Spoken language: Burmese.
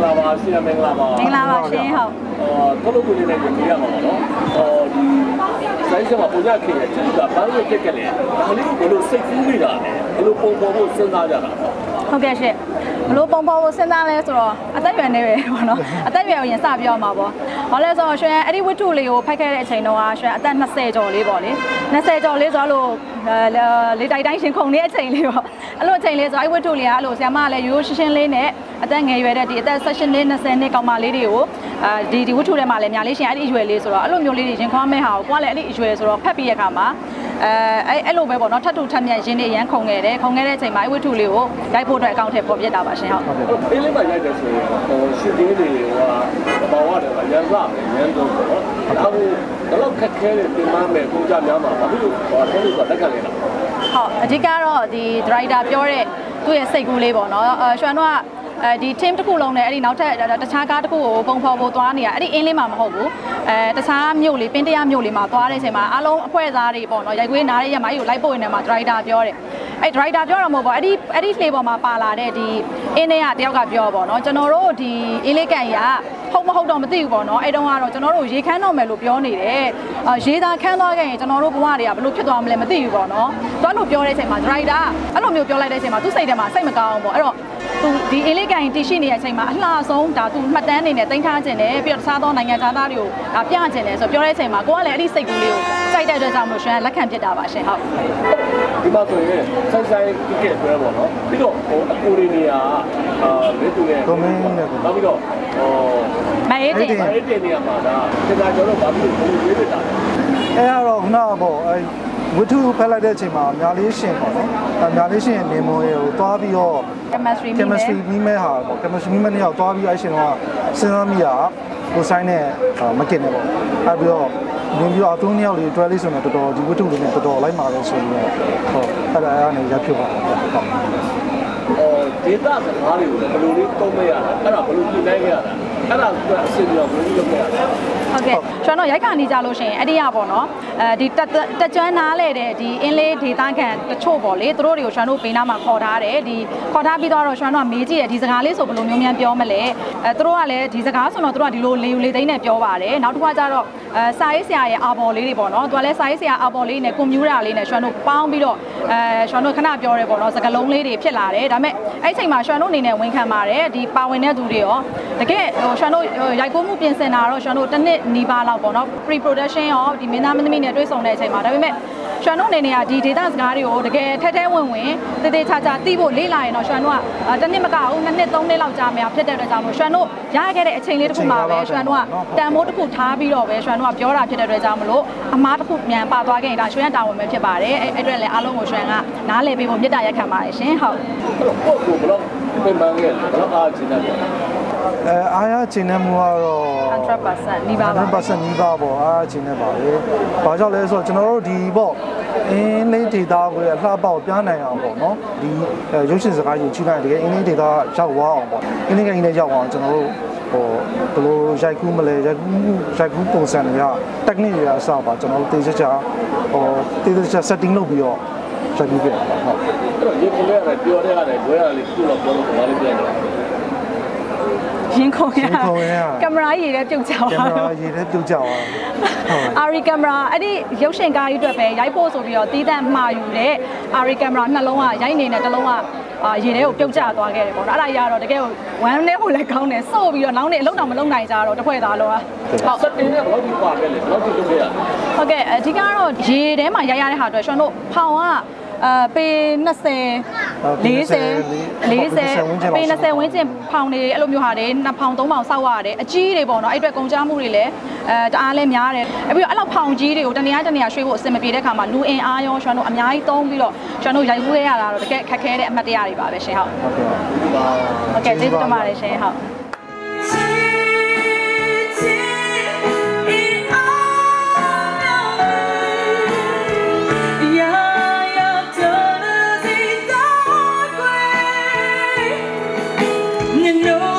南話先係閩南話。閩南話先好。嗰度佢哋用咩話咯？首先話本身其實就是講翻譯嘅咧，咁呢個路識翻譯啦，路幫幫我生產咗啦。ဟုတ်ကဲ့ရှင်ဘလို့ပုံပေါ်ကိုစဉ်းစားလဲဆိုတော့အသက်အရွယ်နေပဲပေါ့နော်အသက်အရွယ်ကိုရင်စပြောမှာပေါ့ဘာလဲဆိုတော့ရှင်အဲ့ဒီဝတ္ထုလေးကိုဖိုက်ခဲ့တဲ့အချိန်တော့ရှင်အသက်20ကျော်လေးပေါ့လေ20ကျော်လေးဆိုတော့လေတိုက်တိုင်းရှင်ခုန်နေတဲ့အချိန်လေးပေါ့အဲ့လိုအချိန်လေးဆိုအဲ့ဝတ္ထုလေးကအဲ့လိုဆရာမလည်းရိုးရိုးရှင်းရှင်းလေးနဲ့အသက်ငယ်ရွယ်တဲ့ဒီအသက်18နှစ်20နှစ်ကောင်မလေးတွေကိုဒီဝတ္ထုထဲမှာလည်းညာလေးရှင်အဲ့ဒီအရွယ်လေးဆိုတော့အဲ့လိုမျိုးလေးတွေရင်ခွာမဲ့ဟာကိုကိုကလည်းအဲ့ဒီအရွယ်ဆိုတော့ဖတ်ပြီးရခါမှာအဲ့လိုပဲပေါ့နော်ထပ်တူထပ်မြတ်ရင်းနေရန်ခုံခဲ့တယ်ခုံခဲ့တဲ့အချိန်မှာအဲ့ဝတ္ထုလေးကိုရိုက်ဖို့အတွက်အကောင့်ထဲပေါ်ပြတာပါရှင်ဟုတ်ပေးလေးပါရိုက်တယ်ဆိုရင်ဟိုရှစ်တင်းတွေကအပေါ်ရတယ်ဗျရန်လာမယ်ရန်တော့ပေါ့နော်အခုတော့ခက်ခဲတယ်တင်မမယ်ပုံကြများမှာဘာဖြစ်လို့ဟိုအဲ့လိုဆိုတက်ခက်လဲလားဟုတ်အဓိကတော့ဒီ driver ပြောတဲ့သူ့ရဲ့စိတ်ကူးလေးပေါ့နော်ရွှန်တော့ဒီ team တစ်ခုလုံးနဲ့အဲ့ဒီနောက်ထပ်တခြားကားတစ်ခုကိုပုံဖော်ဖို့သွားနေရအဲ့ဒီအင်းလေးမှာမဟုတ်ဘူးတခြားမြို့လေးပင်တရားမြို့လေးမှာသွားတဲ့အချိန်မှာအားလုံးအဖွဲ့သားတွေပေါ့နော်ရိုက်ခွေးနားတဲ့ရမိုင်းကိုလိုက်ပို့နေတယ်မှာ driver ပြောတယ်အဲ့ driver ပြောတော့မဟုတ်ပေါ့အဲ့ဒီလေပေါ်မှာပါလာတဲ့ဒီအင်းလေးကတယောက်ကပြောပေါ့နော်ကျွန်တော်တို့ဒီအင်းလေးကန်ကြီးကဟုတ်မဟုတ်တော့မသိဘူးပေါ့နော်အဲ့တုန်းကတော့ကျွန်တော်တို့ရေခမ်းတော့မယ်လို့ပြောနေတယ်ရေသာခမ်းသွားခဲ့ရင်ကျွန်တော်တို့ဘဝတွေကဘယ်လိုဖြစ်သွားမလဲမသိဘူးပေါ့နော်သူအဲ့လိုပြောတဲ့အချိန်မှာ driver အဲ့လိုမျိုးပြောလိုက်တဲ့အချိန်မှာသူစိတ်ထဲမှာစိတ်မကောင်းဘူးပေါ့အဲ့တော့သူဒီအင်းလေးကန်တီရှိနေတဲ့အချိန်မှာအလှဆုံးဒါသူမှတ်တမ်းနေနဲ့တင်ထားခြင်းနဲ့ပြီးတော့တခြားသောနိုင်ငံသားတွေကိုဒါပြခြင်းနဲ့ဆိုပြောတဲ့အချိန်မှာကိုကလည်းအဲ့ဒီစိတ်ကူးလေးကိုစိုက်တဲ့အတွက်ကြောင့်မလို့ရှင်လက်ခံပြစ်တာပါရှင်ဟုတ်ဒီမှာဆိုရင်စိုက်စိုက်တိကျပြောပါတော့ပြီးတော့ဟိုအကူတွေနေရာလက်သူနဲ့နောက်ပြီးတော့ဟိုမအေးတင်နေရာမှာဒါတင်တာကျွန်တော်ဘာဖြစ်လို့ဝေးပြတာလဲအဲ့ဒါတော့ခဏပေါ့အဲ့ဝတ္ထုဖက်လိုက်တဲ့အချိန်မှာညာလေးရှင်ပေါ့နော်။ညာလေးရှင်နေမွေကိုတွားပြီးတော့ chemistry မိမဲဟာပေါ့ chemistry မိမဲနဲ့တွားပြီးအရှင်တော့စဉ်းစားမိတာကိုဆိုင်နဲ့မကင်နဲ့ပေါ့။အဲ့ပြီးတော့နေပြီးတော့အသွင်းယောက်လေးတွဲလေးဆိုတော့တော်တော်ဒီဝတ္ထုလေးနဲ့တော်တော်လိုက်မှာလဲဆိုရင်ဟုတ်အဲ့ဒါအားနဲ့ရပ်ဖြစ်ပါတော့။ဒေတာစကားတွေကိုလည်းဘယ်လိုလေးသုံးမရတာအဲ့ဒါဘယ်လိုပြင်နိုင်ရတာအဲ့ဒါကအရှင်ပြောဘယ်လိုလုပ်ရတာဟုတ်ကဲ့ကျွန်တော်ရိုက်ခါနေကြလို့ရှိရင်အဲ့ဒီရပေါ့နော်အဲဒီတက်ကျွမ်းနားလဲတဲ့ဒီအင်းလေးဒေသခံတချို့ပေါ့လေသူတို့တွေကိုကျွန်တော်ပေးနာမှာခေါ်ထားတယ်ဒီခေါ်ထားပြီးတော့ကျွန်တော်ကမေးကြည့်တယ်ဒီစကားလေးဆိုဘယ်လိုမျိုးများပြောမလဲအဲသူတို့ကလည်းဒီစကားဆိုတော့သူတို့ကဒီလိုလေယူလေသိန်းနဲ့ပြောပါတယ်နောက်တစ်ခါကျတော့စာရေးဆရာရဲ့အာပေါ်လေးတွေပေါ့နော်သူကလည်းစာရေးဆရာအာပေါ်လေးနဲ့ကွန်ပျူတာလေးနဲ့ကျွန်တော်ပေါင်းပြီးတော့ကျွန်တော်ခဏပြောတယ်ပေါ့နော်စကားလုံးလေးတွေဖြစ်လာတယ်ဒါပေမဲ့အဲ့အချိန်မှာကျွန်တော်အနေနဲ့ဝန်ခံပါတယ်ဒီပါဝင်တဲ့သူတွေရောတကယ်ဟိုကျွန်တော်ရိုက်ကူးမှုပြင်ဆင်တာတော့ကျွန်တော်တစ်နှစ်နီးပါးလောက်ပေါ့နော် pre production ရောဒီမင်းသားမင်းသမီးနဲ့တွေ့ဆုံတဲ့အချိန်မှာဒါပေမဲ့ကျွန်တော်အနေနဲ့ကဒီ data စကားတွေကိုတကယ်ထဲဝင်တေးသေးချာချာသိဖို့လေ့လာရင်တော့ကျွန်တော်ကတစ်နှစ်မကဘူးနှစ်နှစ်သုံးနှစ်လောက်ကြာမယ်ဖြစ်တဲ့အတွက်ကြောင့်မို့ကျွန်တော်ရခဲ့တဲ့အချိန်လေးတစ်ခုမှာပဲကျွန်တော်ကတန်ဖိုးတစ်ခုထားပြီးတော့ပဲကျွန်တော်ကပြောတာဖြစ်တဲ့အတွက်ကြောင့်မလို့အမားတစ်ခုမြန်ပါသွားခဲ့ရင်ဒါကျွန်တော်တာဝန်ပဲဖြစ်ပါတယ်အဲ့အတွက်လည်းအားလုံးကိုကျွန်တော်ကနားလည်ပေးဖို့မြတ်တာရက်ခံပါတယ်ရှင်ဟုတ်ပို့ကိုဘလို့ပြန်မခဲ့ဘလို့အားချင်တယ်အားရချင်တဲ့မူကတော့100% နီးပါးပါ 100% နီးပါးပေါ့အားချင်တဲ့ပါလေ။ဘာကြောင့်လဲဆိုတော့ကျွန်တော်တို့ဒီပေါ့အင်းလေးဒေတာကိုအလှပေါက်ပြနိုင်အောင်ပေါ့နော်။ဒီရုပ်ရှင်စကားယူချိလိုက်တကယ်အင်းလေးဒေတာရောက်သွားအောင်ပေါ့။အင်းလေးကနေရောက်အောင်ကျွန်တော်တို့ဟိုဘယ်လိုရိုက်ကူးမလဲရိုက်ကူးပုံစံတွေက technique တွေအစပါကျွန်တော်တို့တေးချာဟိုတေးချာ setting လုပ်ပြီးတော့ရိုက်ပြီးပြန်ပါဟုတ်။အဲ့တော့ဒီကိလေသာပြောတဲ့ဟာတွေဘွဲရလေးသူ့လောက်ပေါ်လို့ဘာလို့ပြန်လဲ။ရင်ခုံရကင်မရာရေလည်းပြုတ်ကြပါအာရီကင်မရာအဲ့ဒီရုပ်ရှင်ကားကြီးအတွက်ပဲရိုက်ဖို့ဆိုပြီးတော့တီးတန့်မှာယူတဲ့အာရီကင်မရာနှလုံးကရိုက်နေတဲ့တစ်လုံးကရေထဲကိုပြုတ်ကျသွားခဲ့တယ်ပေါ့နော်အဲ့ဒါရတော့တကယ်ဝမ်းနဲ့ကိုလည်းကောင်းတယ်စို့ပြီးတော့နောက်နေ့အလုပ်တော်မလုပ်နိုင်ကြတော့တစ်ဖွဲ့သားလောကဟုတ်ဆက်တင်နဲ့ဘယ်လိုဒီကွာပဲလေဘယ်လိုဒီလုပ်ခဲ့ရဟုတ်ကဲ့အဓိကတော့ရေထဲမှာရိုက်ရတဲ့ဟာအတွက်ကျွန်တော်ဖောင်ကပေ20 40ပေ20ဝန်းကျင်ပေါင်တွေအဲ့လိုမျိုးဟာတွေ2ပေါင်3ပေါင်ဆောက်ရတယ်အကြီးတွေပေါ့နော်အဲ့အတွက်ကုန်ကျမှုတွေလည်းတအားလည်းများတယ်ပြီးတော့အဲ့လောက်ပေါင်ကြီးတွေကိုတနေရာရွှေ့ဖို့အဆင်မပြေတဲ့ခါမှာလူအင်အားရောကျွန်တော်အများကြီးသုံးပြီးတော့ကျွန်တော်ရိုက်ခွေးရတာတော့တကယ်ခက်ခဲတဲ့အမှတ်တရတွေပါပဲရှင်ဟုတ်ဟုတ်ကဲ့ကျေးဇူးတင်ပါတယ်ရှင်ဟုတ်No